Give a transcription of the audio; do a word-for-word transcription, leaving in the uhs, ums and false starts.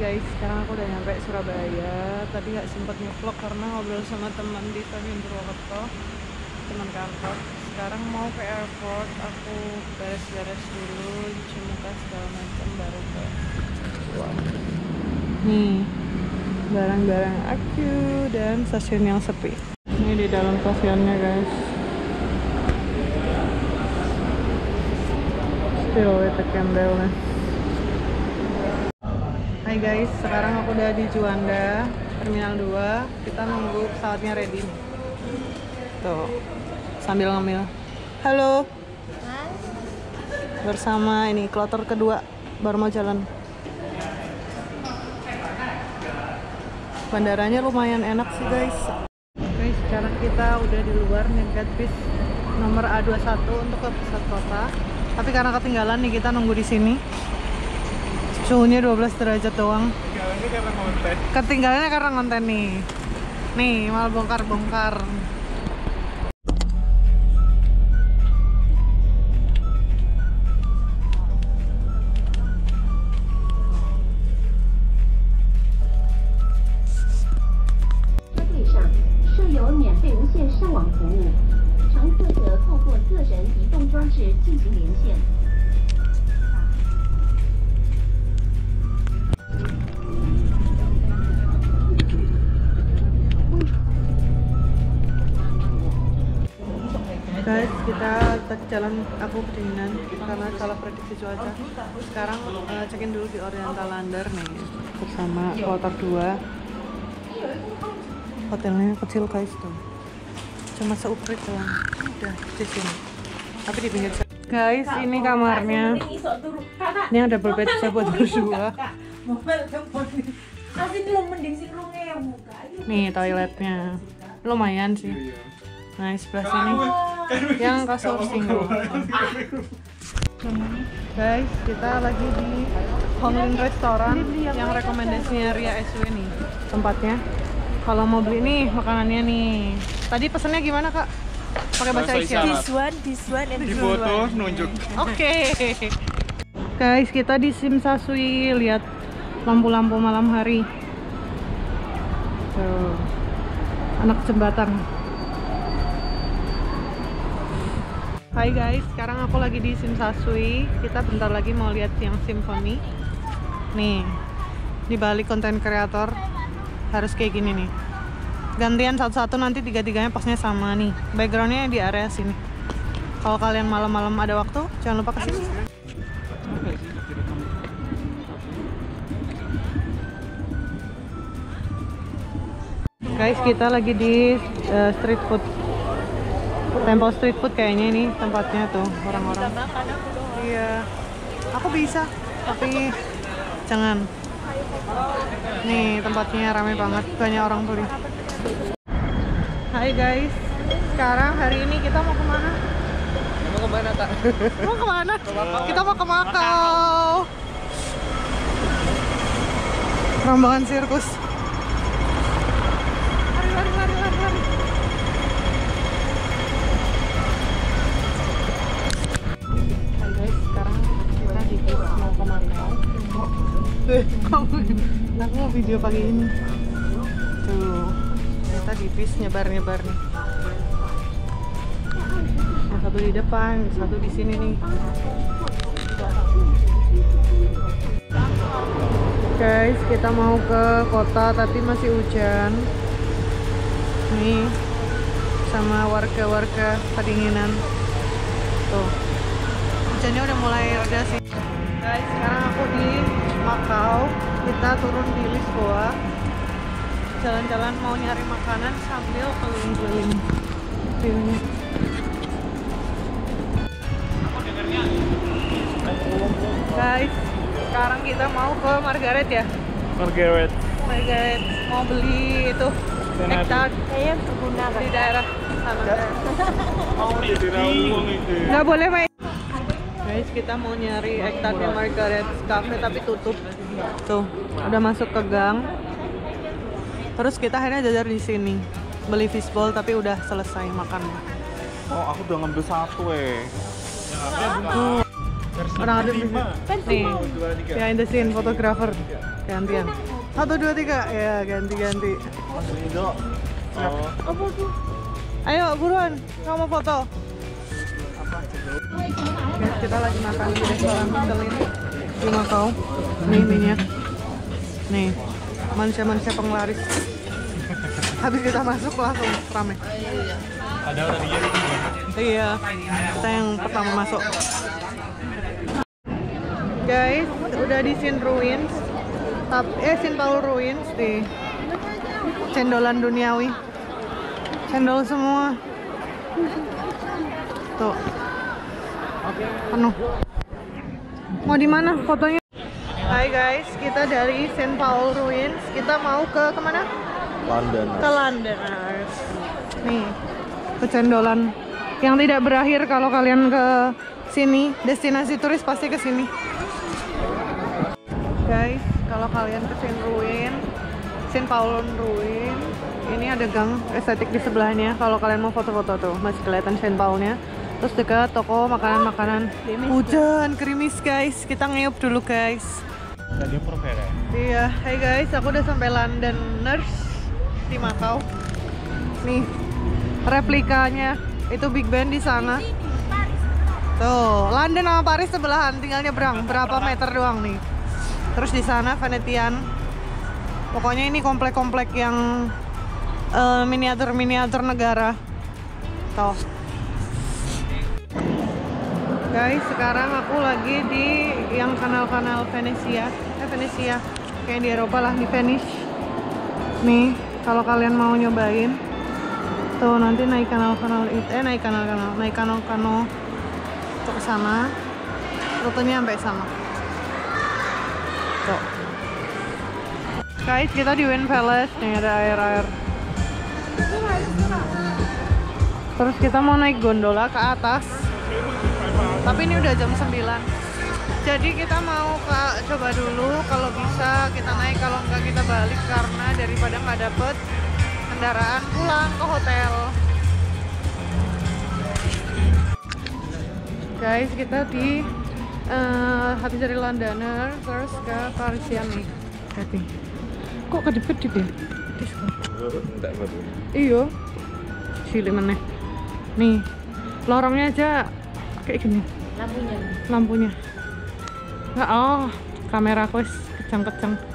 guys, sekarang aku udah nyampe Surabaya. Tadi nggak sempet nge-vlog karena ngobrol sama teman di Tanjung Purwokerto, teman kantor. Sekarang mau ke airport, aku beres-beres dulu, cuci muka segala macam baru ke. Wow. Nih barang-barang aku dan stasiun yang sepi. Ini di dalam stasiunnya guys. Still with the candle. Hai guys, sekarang aku udah di Juanda Terminal dua. Kita nunggu pesawatnya ready. Tuh, sambil ngemil. Halo. Bersama ini kloter kedua, baru mau jalan. Bandaranya lumayan enak sih guys. Oke, sekarang kita udah di luar nyegat bis nomor A dua puluh satu untuk ke pusat kota. Tapi karena ketinggalan nih kita nunggu di sini. Suhunya dua belas derajat doang. Ketinggalannya karena konten. Ketinggalannya karena konten nih. Nih, malah bongkar-bongkar. Guys, kita tak jalan, aku kedinginan karena salah prediksi cuaca. Sekarang uh, check-in dulu di Oriental Lander nih, bersama kloter dua. Hotelnya kecil guys tuh, cuma seukuran doang. Udah di sini. Tapi di pinggir. Guys, ini kamarnya. Ini ada double bed buat berdua. Nih toiletnya, lumayan sih. Nah, sebelah sini yang kasur single. Guys, kita lagi di Hong Lim Restoran yang rekomendasinya Ria S W nih tempatnya. Kalau mau beli nih makanannya nih. Tadi pesennya gimana kak? Pakai bahasa isyarat. This one, this one, and this one. Di foto nunjuk. Oke. Guys, kita di Tsim Sha Tsui, lihat lampu-lampu malam hari. Tuh, anak jembatan. Hai guys, sekarang aku lagi di Tsim Sha Tsui. Kita bentar lagi mau lihat yang Symphony. Nih, di balik konten kreator harus kayak gini nih. Gantian satu-satu, nanti tiga-tiganya pasnya sama nih. Backgroundnya di area sini. Kalau kalian malam-malam ada waktu, jangan lupa kesini. Guys, kita lagi di uh, street food. Temple street food kayaknya ini tempatnya tuh orang-orang. Iya, aku bisa, tapi jangan. Nih tempatnya ramai banget, banyak orang beli. Hai guys, sekarang hari ini kita mau kemana? Mau kemana kak? Mau kemana? Kita mau ke Macau. Rombongan sirkus. Aku video pagi ini tuh ternyata di bis nyebar-nyebar nih, yang satu di depan, satu di sini nih. Guys, kita mau ke kota tapi masih hujan nih, sama warga-warga kedinginan tuh. Hujannya udah mulai reda sih. Guys, sekarang aku di Macau, kita turun di Lisboa, jalan-jalan mau nyari makanan sambil keliling-keliling. Viewnya. Guys, sekarang kita mau ke Margaret ya. Margaret. Margaret mau beli itu nektar yang berguna di daerah sana. Mau di daerah. Gak boleh main. Guys, kita mau nyari ektarnya Margaret's cafe tapi tutup. Tuh, udah masuk ke gang. Terus kita akhirnya jajar di sini. Beli fishbowl tapi udah selesai makan. Oh, aku udah ngambil satu eh. Tuh. Orang ada nih behind the scene fotografer gantian satu dua tiga ya ganti ganti. Ayo buruan kamu foto. Guys, kita lagi makan di restoran hotel ini di Macau. Nih minyak. Nih manusia-manusia penglaris. Habis kita masuk langsung rame. Ada orang yang iya, kita yang pertama masuk. Guys, udah di Saint Ruins. Tapi eh Saint Paul's Ruins di cendolan duniawi. Cendol semua. Tuh. Penuh. Mau di mana fotonya? Hai guys, kita dari Saint Paul's Ruins. Kita mau ke kemana? Londoner. Ke Londoner. Nih, kecendolan yang tidak berakhir. Kalau kalian ke sini, destinasi turis pasti ke sini. Guys, kalau kalian ke Saint Ruins, Saint Paul's Ruins, ini ada gang estetik di sebelahnya. Kalau kalian mau foto-foto tuh, masih kelihatan Saint Paul's-nya. Terus dekat toko makanan-makanan. Hujan gerimis guys, kita ngeyup dulu guys. Tadi Purwokerto. Iya, hai guys, aku udah sampai Londoner di Macau. Nih replikanya itu Big Ben di sana. Tuh, London sama Paris sebelahan, tinggal nyebrang berapa meter doang nih. Terus di sana Venetian. Pokoknya ini komplek-komplek yang uh, miniatur-miniatur negara. Tuh. Guys, sekarang aku lagi di yang kanal-kanal Venesia, eh Venesia, kayak di Eropa lah, di Venice. Nih, kalau kalian mau nyobain, tuh nanti naik kanal-kanal itu, eh naik kanal-kanal, naik kanal-kanal ke sana, rutenya sampai sana. Tuh. Guys, kita di Wynn Palace, nih ada air-air. Terus kita mau naik gondola ke atas. Tapi ini udah jam sembilan. Jadi kita mau ke, coba dulu kalau bisa kita naik, kalau enggak kita balik karena daripada nggak dapet kendaraan pulang ke hotel. Guys, kita di uh, habis dari Londoner terus ke Parisian nih. Tapi kok kedip-kedip ya? Iya. Sili meneh. Nih, lorongnya aja kayak gini lampunya lampunya nggak. Oh, kamera aku kecang-kecang.